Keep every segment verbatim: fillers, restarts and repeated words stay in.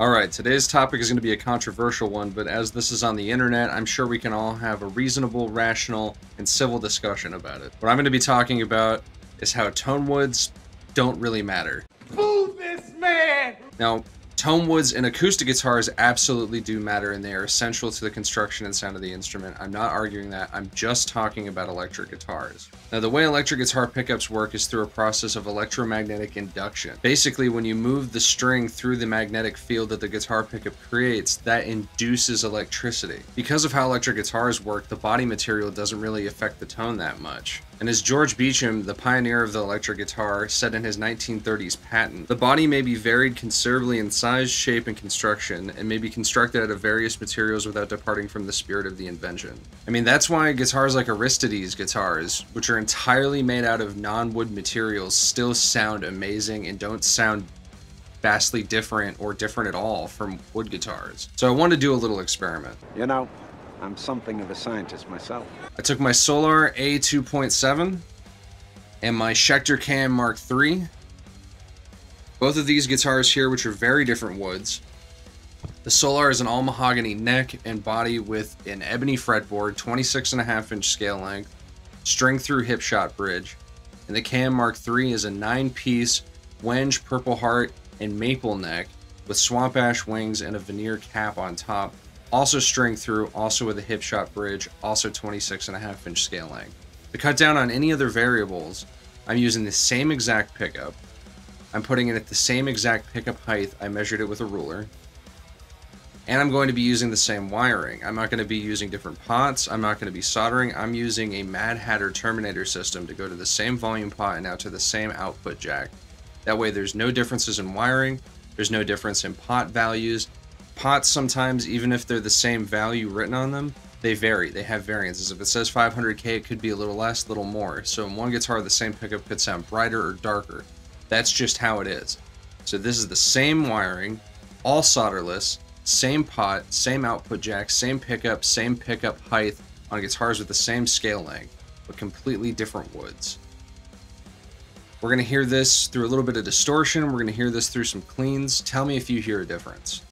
Alright, today's topic is going to be a controversial one, but as this is on the internet, I'm sure we can all have a reasonable, rational, and civil discussion about it. What I'm going to be talking about is how tone woods don't really matter. Fool this man! Now, tone woods and acoustic guitars absolutely do matter, and they are essential to the construction and sound of the instrument. I'm not arguing that, I'm just talking about electric guitars. Now, the way electric guitar pickups work is through a process of electromagnetic induction. Basically, when you move the string through the magnetic field that the guitar pickup creates, that induces electricity. Because of how electric guitars work, the body material doesn't really affect the tone that much. And as George Beauchamp, the pioneer of the electric guitar, said in his nineteen thirties patent, the body may be varied considerably in size, shape, and construction, and may be constructed out of various materials without departing from the spirit of the invention. I mean, that's why guitars like Aristides guitars, which are entirely made out of non-wood materials, still sound amazing and don't sound vastly different or different at all from wood guitars. So I want to do a little experiment. You know, I'm something of a scientist myself. I took my Solar A two point seven and my Schecter K M Mark three. Both of these guitars here, which are very different woods. The Solar is an all mahogany neck and body with an ebony fretboard, twenty-six and a half inch scale length, string through hip shot bridge. And the K M Mark three is a nine piece wenge, purple heart, and maple neck with swamp ash wings and a veneer cap on top. Also string through, also with a hip shot bridge, also twenty-six and a half inch scale length. To cut down on any other variables, I'm using the same exact pickup. I'm putting it at the same exact pickup height. I measured it with a ruler. And I'm going to be using the same wiring. I'm not going to be using different pots. I'm not going to be soldering. I'm using a Mad Hatter Terminator system to go to the same volume pot and out to the same output jack. That way there's no differences in wiring. There's no difference in pot values. Pots sometimes, even if they're the same value written on them, they vary. They have variances. If it says five hundred K, it could be a little less, a little more. So in one guitar, the same pickup could sound brighter or darker. That's just how it is. So this is the same wiring, all solderless, same pot, same output jack, same pickup, same pickup height on guitars with the same scale length, but completely different woods. We're going to hear this through a little bit of distortion. We're going to hear this through some cleans. Tell me if you hear a difference.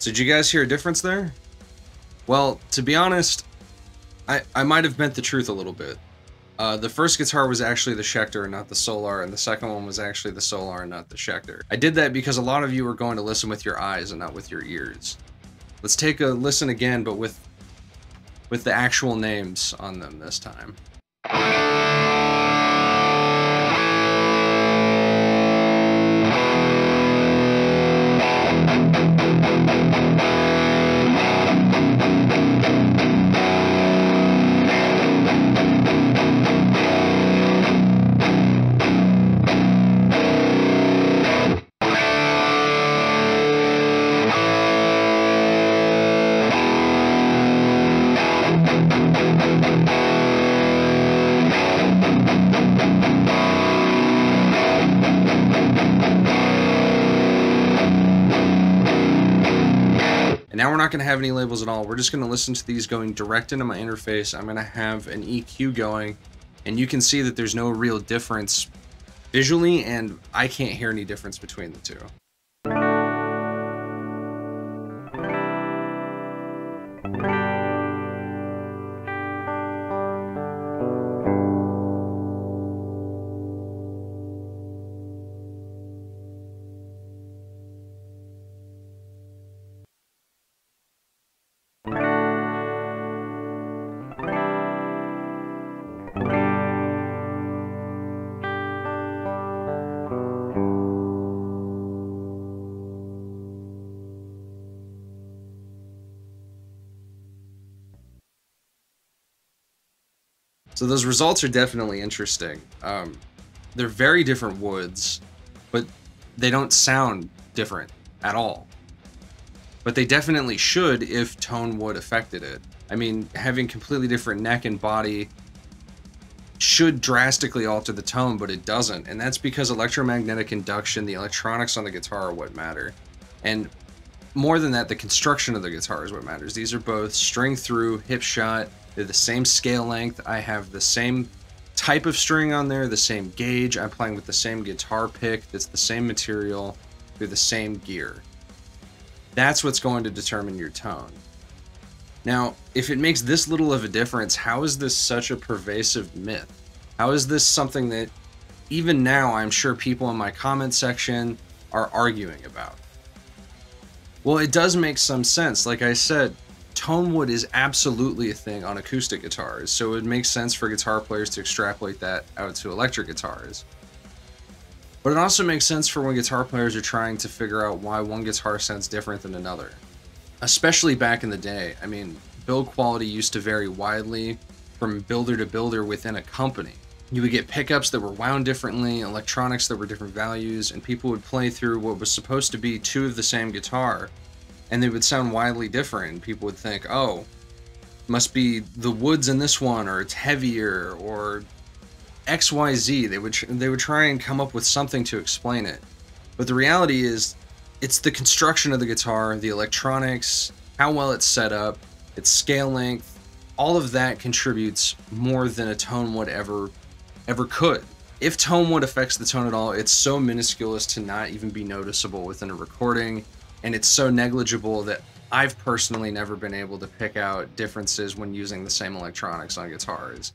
So did you guys hear a difference there? Well, to be honest, I, I might have bent the truth a little bit. Uh, the first guitar was actually the Schecter and not the Solar, and the second one was actually the Solar and not the Schecter. I did that because a lot of you were going to listen with your eyes and not with your ears. Let's take a listen again, but with, with the actual names on them this time. And now we're not going to have any labels at all. We're just going to listen to these going direct into my interface. I'm going to have an E Q going, and you can see that there's no real difference visually, and I can't hear any difference between the two. So those results are definitely interesting. Um, they're very different woods, but they don't sound different at all. But they definitely should if tone wood affected it. I mean, having completely different neck and body should drastically alter the tone, but it doesn't. And that's because electromagnetic induction, the electronics on the guitar are what matter. And more than that, the construction of the guitar is what matters. These are both string through, hip shot. They're the same scale length. I have the same type of string on there, the same gauge. I'm playing with the same guitar pick. That's the same material through the same gear. That's what's going to determine your tone. Now, if it makes this little of a difference, how is this such a pervasive myth? How is this something that even now I'm sure people in my comment section are arguing about? Well, it does make some sense. Like I said, tone wood is absolutely a thing on acoustic guitars, so it makes sense for guitar players to extrapolate that out to electric guitars. But it also makes sense for when guitar players are trying to figure out why one guitar sounds different than another. Especially back in the day, I mean, build quality used to vary widely from builder to builder within a company. You would get pickups that were wound differently, electronics that were different values, and people would play through what was supposed to be two of the same guitar, and they would sound widely different. People would think, oh, must be the woods in this one, or it's heavier, or X Y Z. They would, they would try and come up with something to explain it. But the reality is, it's the construction of the guitar, the electronics, how well it's set up, its scale length, all of that contributes more than a tone would ever ever could. If tone wood affects the tone at all, it's so minuscule as to not even be noticeable within a recording, and it's so negligible that I've personally never been able to pick out differences when using the same electronics on guitars.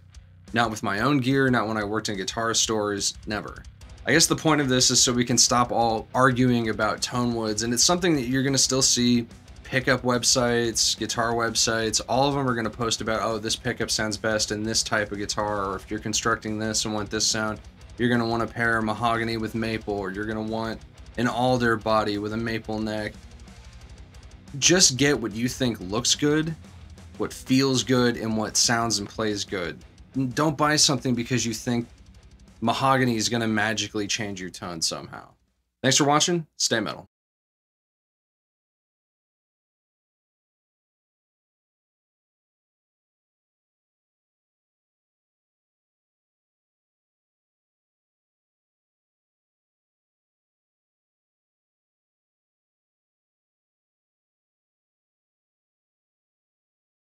Not with my own gear, not when I worked in guitar stores, never. I guess the point of this is so we can stop all arguing about tone woods, and it's something that you're gonna still see pickup websites, guitar websites, all of them are gonna post about, oh, this pickup sounds best in this type of guitar, or if you're constructing this and want this sound, you're gonna wanna pair mahogany with maple, or you're gonna want an alder body with a maple neck. Just get what you think looks good, what feels good, and what sounds and plays good. Don't buy something because you think mahogany is going to magically change your tone somehow. Thanks for watching. Stay metal.